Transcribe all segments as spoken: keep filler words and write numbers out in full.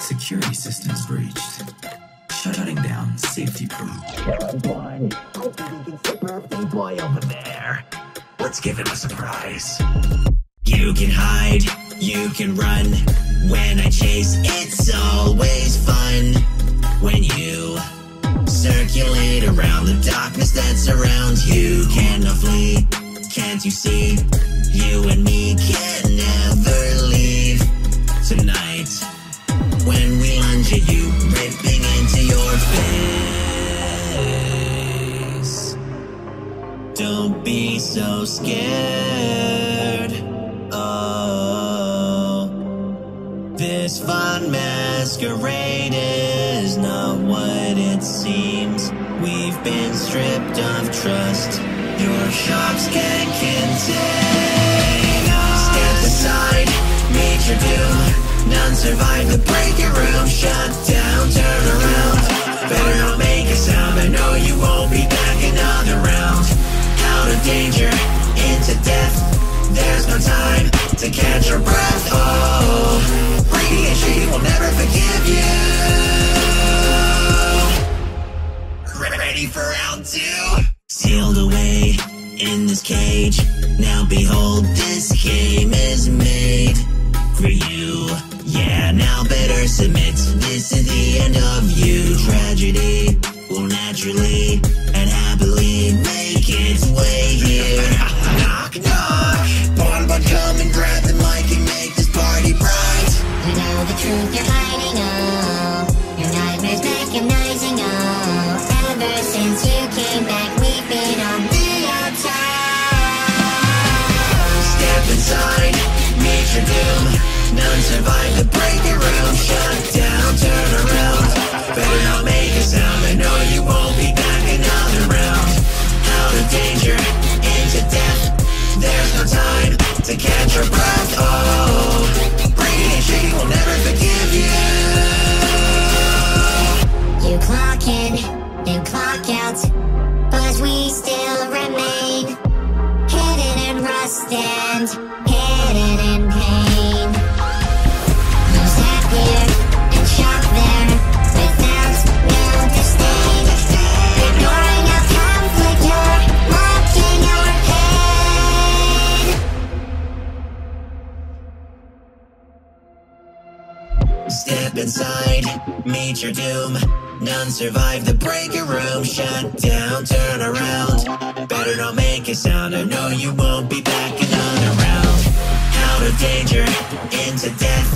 Security systems breached. Shutting down safety protocol. Bon Bon, I think it's the birthday boy over there. Let's give him a surprise. You can hide, you can run. When I chase, it's always fun. When you circulate around the darkness that surrounds you, cannot flee. Can't you see? You and me can never leave. Tonight, when we lunge at you, ripping into your face, don't be so scared. Oh, this fun masquerade is not what it seems. We've been stripped of trust. Your sharks can't contain us. Step aside, meet your doom. None survive the breaking room. Shut down, turn around. Better not make a sound. I know you won't be back another round. Out of danger, into death. There's no time to catch your breath. Oh, greedy and shady will never forgive you. Ready for round two? Sealed away in this cage. Now behold, this game is made for you. Yeah, now better submit. This is the end of you. Tragedy will naturally and happily make its way here. Knock, knock. Bon Bon, come and grab the mic and make this party bright. You know the truth you're hiding, oh. Your nightmares mechanizing, oh. Ever since you came back, been on the outside. Step inside, meet your doom. None survive the breaking room. Shut down, turn around. Better not make a sound. I know you won't be back another round. Out of danger, into death. There's no time to catch your breath. Oh, greedy and shady will never forgive you. You clock in, you clock out, but we still remain hidden in rust and hidden in pain. Lose that here and shock there without no disdain. Ignoring our conflict, you're locking your head. Step inside, meet your doom. None survive the breaking room. Shut down, turn around. Better not make a sound. I know you won't be back another round. Out of danger, into death.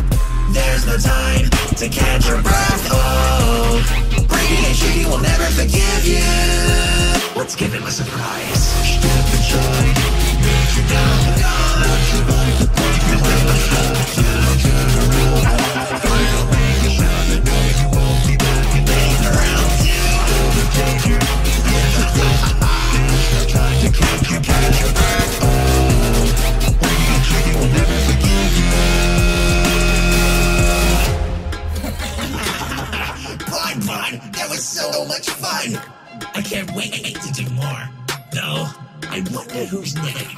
There's no time to catch your breath. Oh, greedy and shady will never forgive you. Let's give him a surprise. Step inside, make you down. Not survive the breaking room. Shut down, turn around. Better not make a sound. I know you won't be back another round. Danger, there's a risk. There's no time to catch you, catch your back. Oh, greedy and shady will never forgive you. Bon Bon, that was so much fun. I can't wait to do more. Though, I wonder who's next.